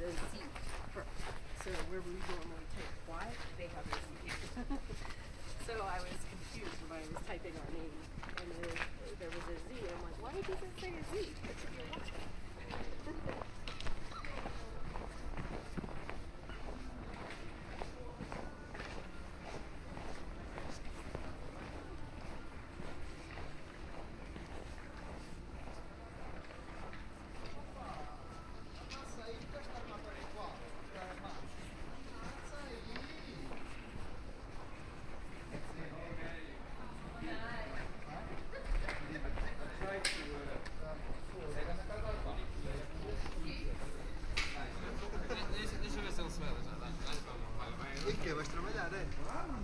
the Z first. So where we normally type Y, they have a Z. So I was confused when I was typing our name, and there was a Z. I'm like, why does it say a Z? It should be a Y. Vai trabalhar, é? Claro!